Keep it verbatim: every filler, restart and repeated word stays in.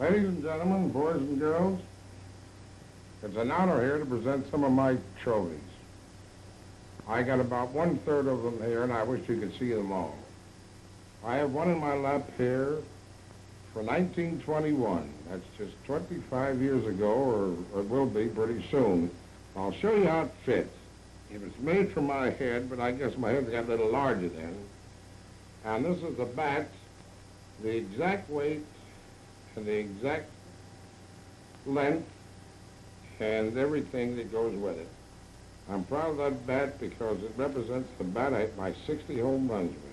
Ladies and gentlemen, boys and girls, it's an honor here to present some of my trophies. I got about one-third of them here, and I wish you could see them all. I have one in my lap here for nineteen twenty-one. That's just twenty-five years ago, or, or it will be pretty soon. I'll show you how it fits. It was made for my head, but I guess my head got a little larger then. And this is the bat, the exact weight, and the exact length, and everything that goes with it. I'm proud of that bat because it represents the bat I hit my sixty home runs with.